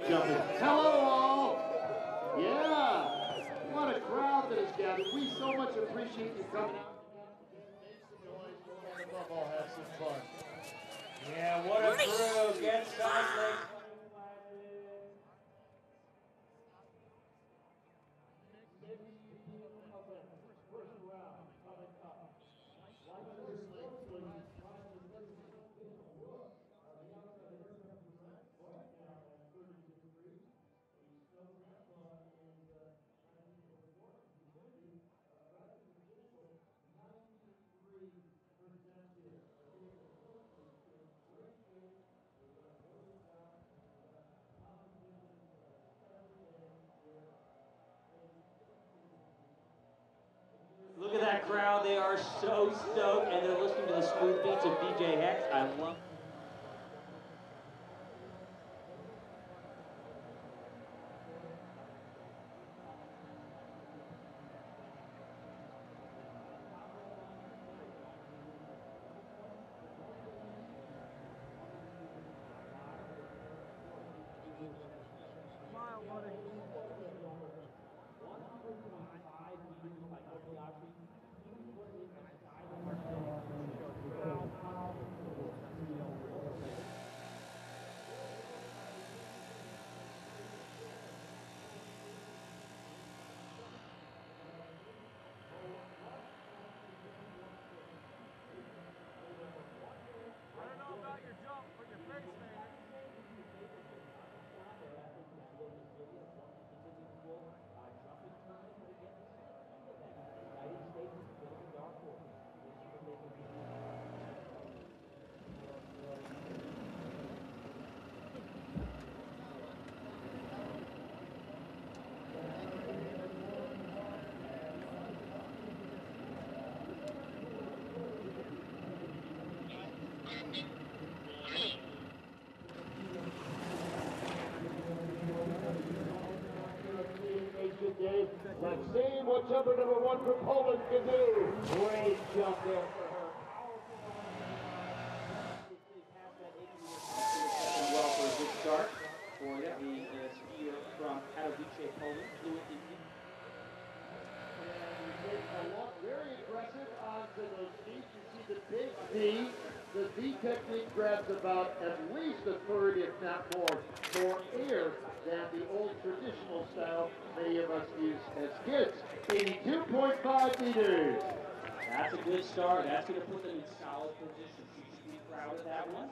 Hello all! Yeah! What a crowd that is gathered. We so much appreciate you coming out. Above all, have some fun. Yeah, what a crew. Get something. Look at that crowd, they are so stoked, and they're listening to the smooth beats of DJ Hex. I love it. Let's see what jumper number one for Poland can do. Great jump there for her. Well, for a good start for the skier from Kadaviche, Poland, fluent in English. And a lot, very aggressive on to those feet. You see the big V. The V technique grabs about at least a third, if not more air than the old traditional style many of us use as kids. 82.5 meters. That's a good start. That's going to put them in solid position. You should be proud of that one.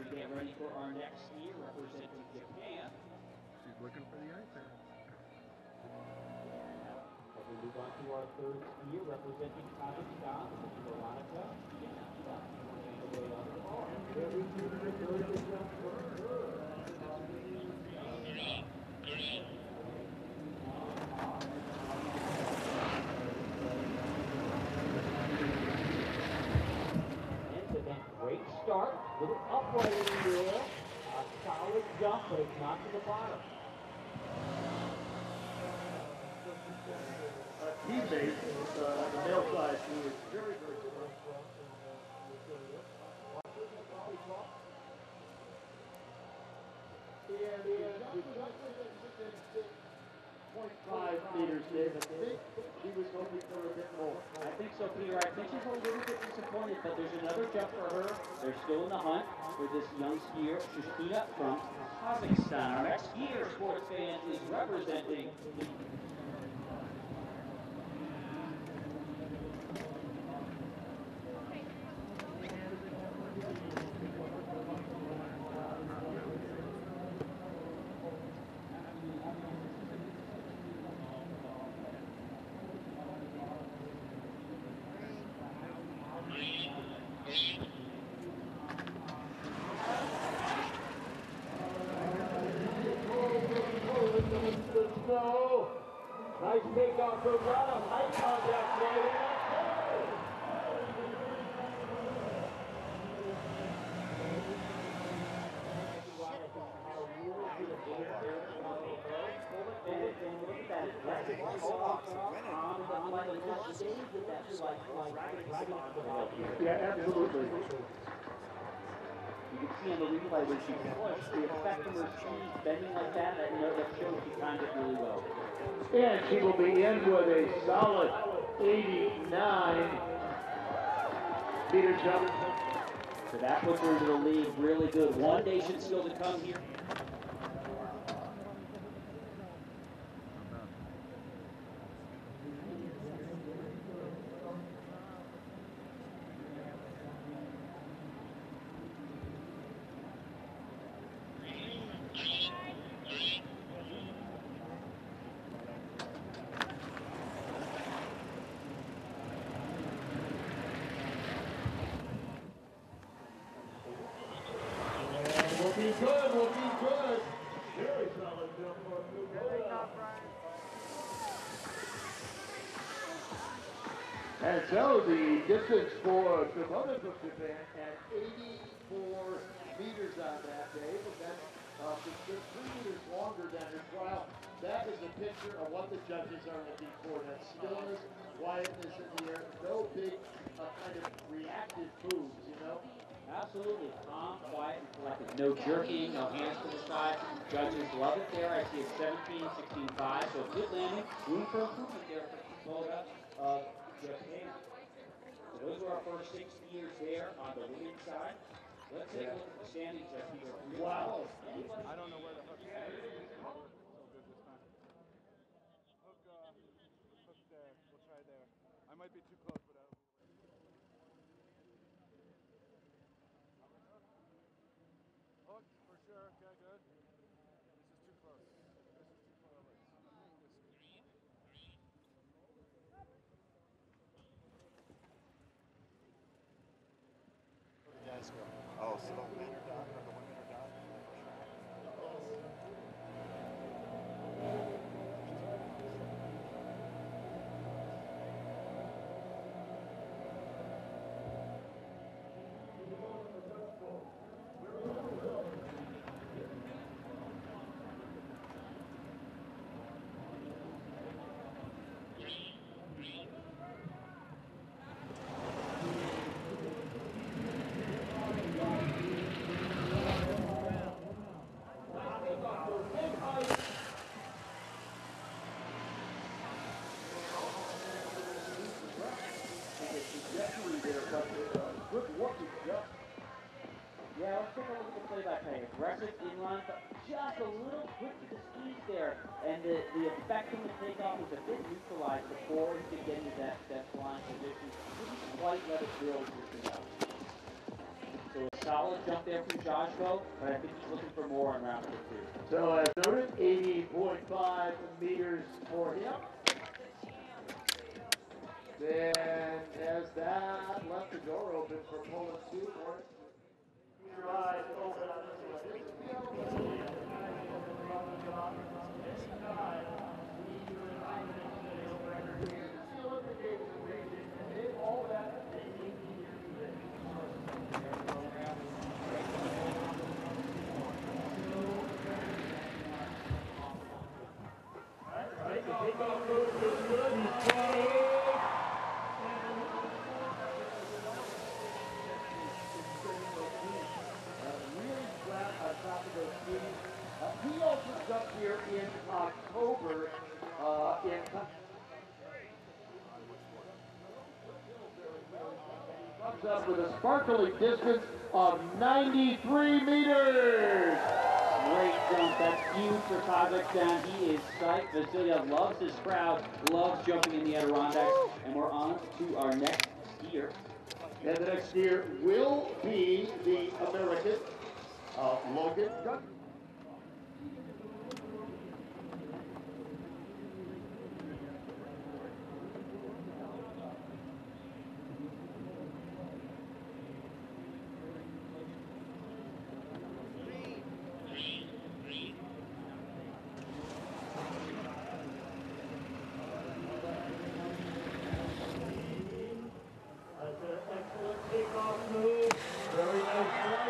We get ready for our next skier representing Japan. She's looking for the ice there. We move on to our third skier representing Kazakhstan, Veronica. And so then great start, little upright in the air, a solid jump, but it's not to the bottom. A teammate on the male side who is very, very good in this area. And the 0.5 meters, Dave. I think she was hoping for a bit more. I think so, Peter. I think she's a little bit disappointed, but there's another jump for her. They're still in the hunt for this young skier, Shushpina from Kazakhstan. Our next skier, sports fans, is representing the You can see on the replay when she pushed, the effect of her shoes bending like that, and that shows she timed it really well. And she will be in with a solid 89. Peter Johnson. So that puts her into the lead really good. One nation still to come here. And so the distance for Kubota took the event at 84 meters on that day, but that's 3 meters longer than her trial. That is a picture of what the judges are looking for. That stillness, quietness in the air, no big kind of reactive moves, you know? Absolutely calm, quiet, and collected. No jerking, no hands to the side. Judges love it there. I see it's 17, 16, 5. So good landing. Room for improvement there for Kubota. So those were our first 6 years there on the women's side. Let's take a look at the standings up here. Wow. I don't know where the hook is. Oh, so the men are done, or the women are done? Just a little quick to the skis there, and the effect of the takeoff was a bit neutralized before he could get into that flying position. Didn't quite let it drill just enough. So a solid jump there from Joshua, but I think he's looking for more on round 2. So as noted, 80.5 meters for him. Then as that left the door open for Poland 2 for it. Your eyes open on this one. Up with a sparkling distance of 93 meters. Great jump. That's huge for Kazakhstan. He is psyched. Vasilya loves his crowd, loves jumping in the Adirondacks. And we're on to our next skier. And the next skier will be the American, Logan Dutton. Very nice.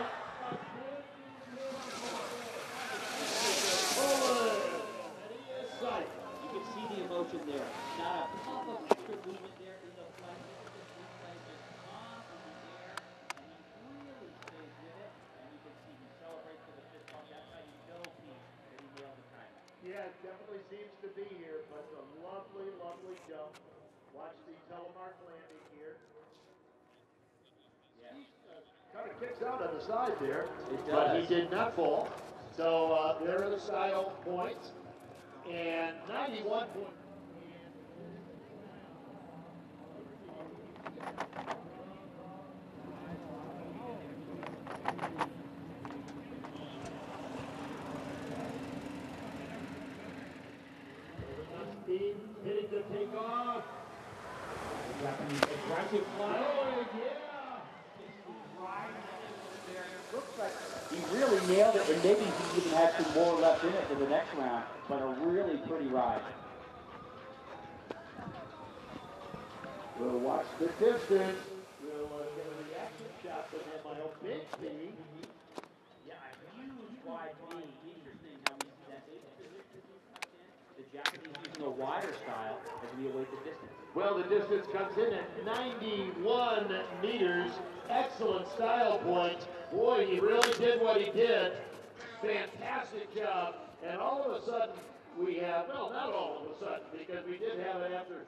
that definitely seems to be here, but it's a lovely, lovely jump. Watch the telemark landing here. Yeah. Kind of kicks out on the side there, but he did not fall. So there are the style points. And 91 points. Hitting the takeoff. The Japanese aggressive fly. Oh, yeah. It looks like he really nailed it, and maybe he even had some more left in it for the next round, but a really pretty ride. We'll watch the distance. We'll get a reaction shot from him. I hope big B. Yeah, a huge wide knee. Interesting how we see that. The Japanese using a wider style as we await the distance. Well, the distance comes in at 91 meters. Excellent style point. Boy, he really did what he did. Fantastic job. And all of a sudden, we have, well, not all of a sudden, because we did have it after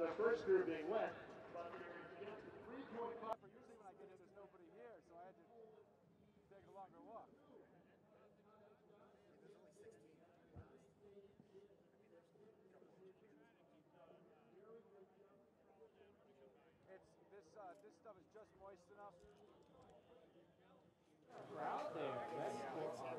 the first group being wet. But usually when I get in, there's nobody here, so I had to take a longer walk. This stuff is just moist enough. We're out there. That's awesome.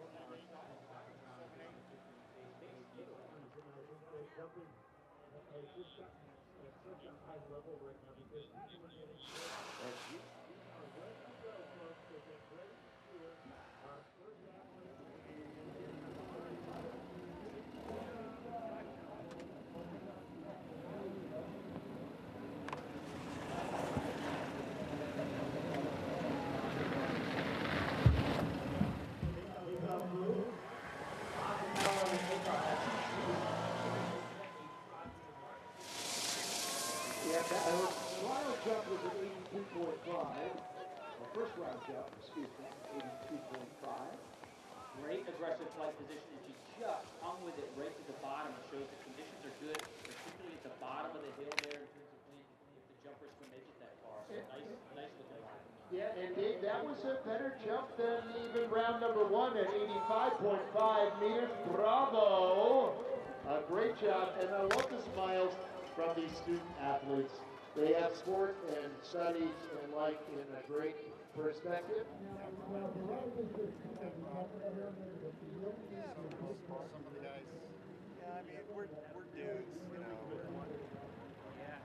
Jump was at 82.5. Our first round jump, excuse me, 82.5. Great aggressive flight position, and she just hung with it right to the bottom. It shows the conditions are good, particularly at the bottom of the hill there in terms of if the jumpers can make it that far. So nice looking line. Yeah, indeed, that was a better jump than even round number one at 85.5 meters. Bravo! A great job, and I love the smiles from these student athletes. They have sport and studies and life in a great perspective. Some of the guys, yeah, I mean, we're dudes, you know. Yeah.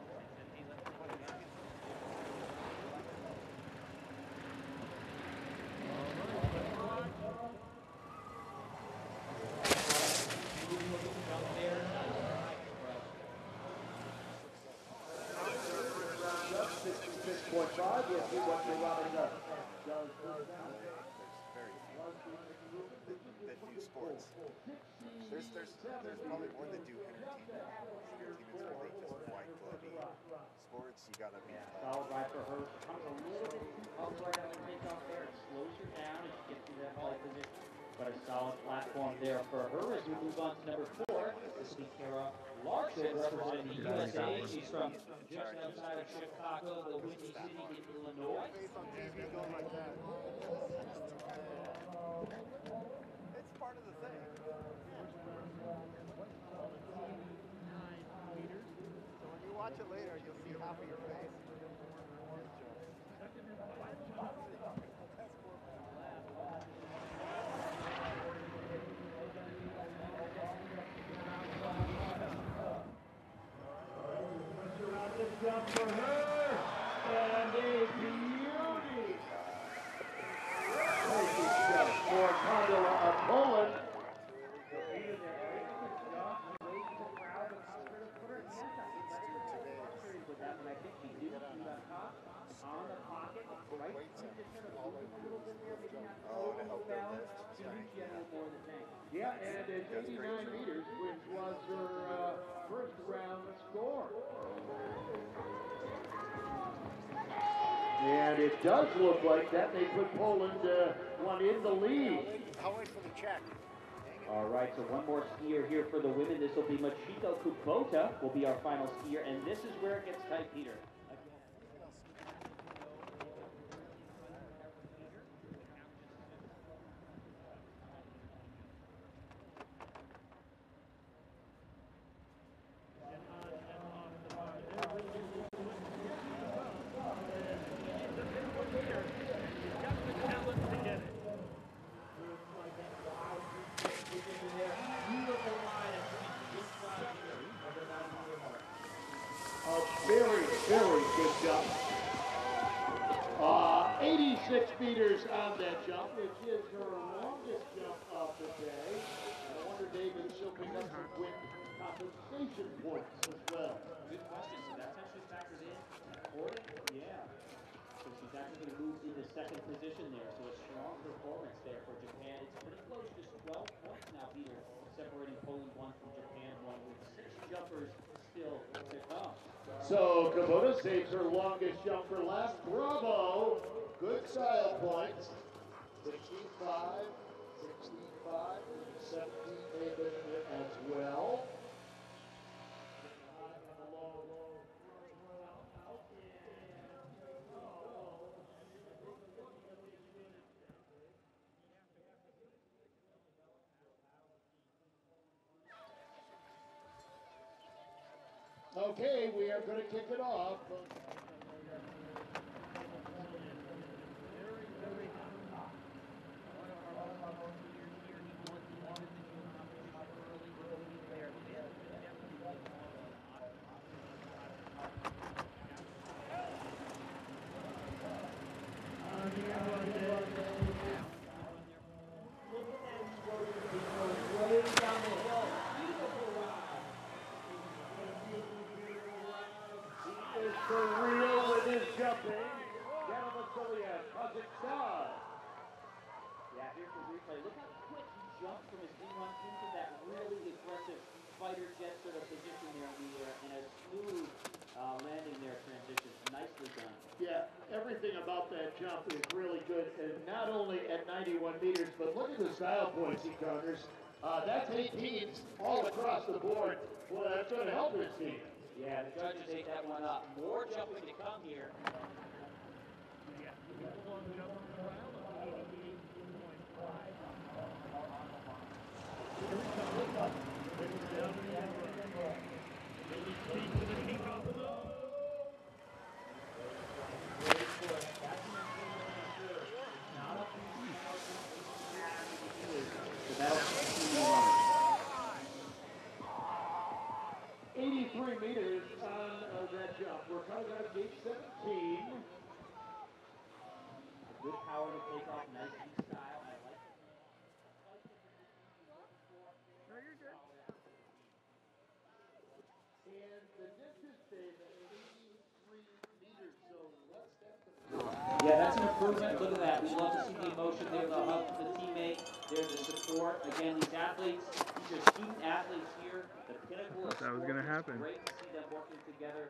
Five, we'll see what Veronica does first down. There's very few that do sports. There's probably more that do entertainment is really just white glove sports. You gotta be solid ride for her. Comes a little bit too upright on the takeoff there. It slows her down as she gets through that flight position. But a solid platform there for her as we move on to number 4. This is Kara Larson representing the USA. She's from just outside of Chicago, the Windy City in Illinois. It's part of the thing. 9 meters. So when you watch it later, you'll see half of your face. Jump for her, and a beauty. Jump for Konderla of Poland. Yeah, and it's 89 meters, which was her first round score. And it does look like that. They put Poland one in the lead. I'll wait for the check. Dang it. All right, so one more skier here for the women. This will be Machito Kubota, will be our final skier, and this is where it gets tight, Peter. So Kubota saves her longest jump for last. Bravo! Good style points. 65, 65, 17 taken as well. Okay, we are going to kick it off. Jump is really good, and not only at 91 meters, but look at the style points he counters. That's 18s all across the board. Well, that's going to help his team. Yeah, the judges ate that one up. More jumping to come here. We're coming out of gate 17. A good power to take off, nice and style. I like it. No, you're good. And the distance is 83 meters, so let's step the... Yeah, that's an improvement. Look at that. We love to see the emotion there, the hug for the teammate. There's the support. Again, these athletes, these are student athletes here. The pinnacle of that was going to happen. Great to see them working together.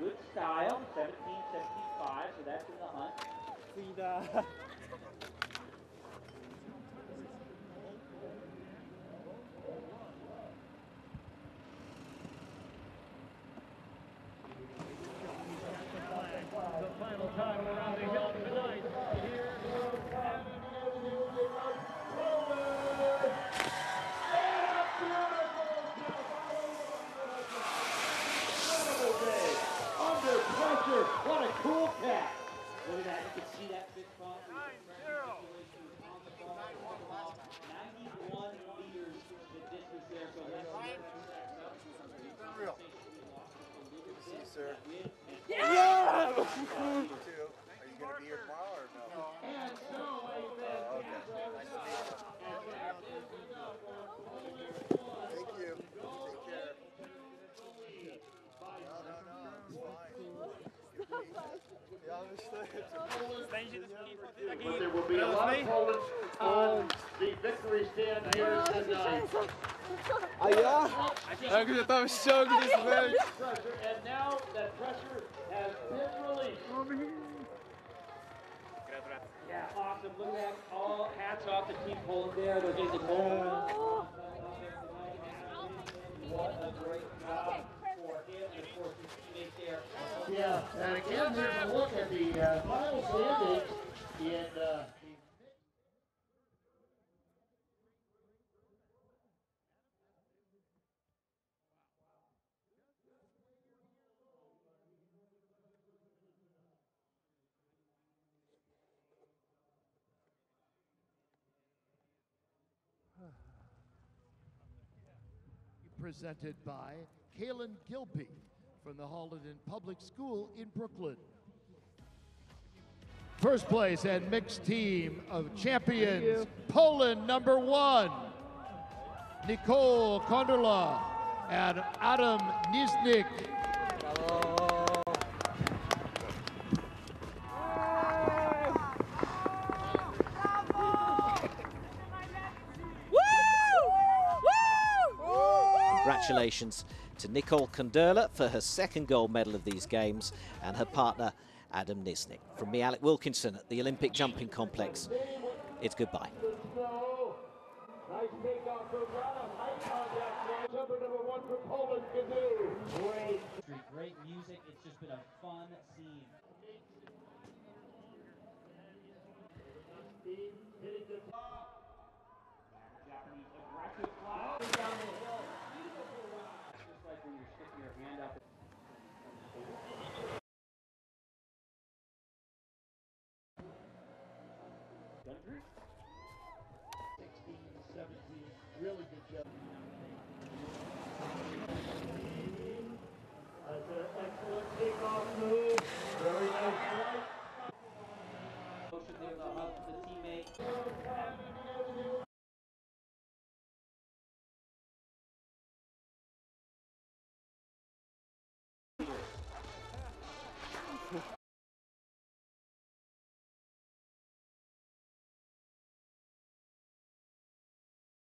Good style, 1775, so that's in the hunt. Peter. The final time around the hill tonight here. Are you going to be here tomorrow or no? Okay. Nice to meet you. Thank you. Take care. But there will be a lot of Poland on the victory stand here tonight. А я где там все, где знаешь. And now that pressure has been released. Yeah, awesome. Look at that. All hats off to Team Poland there. They're getting the ball. What a great job. Yeah, and again, here's a look at the final standings in presented by Kaylin Gilby from the Holliday Public School in Brooklyn. First place and mixed team of champions, Poland #1, Nicol Konderla and Adam Nisnik. Hello. Congratulations to Nicol Konderla for her second gold medal of these games and her partner Adam Nisnik. From me, Alec Wilkinson at the Olympic Jumping Complex, it's goodbye. Nice takeoff from Adam. Number 1 for Poland, Kadu. Great music. It's just been a fun scene. Really good job. That's an excellent takeoff move. Very nice.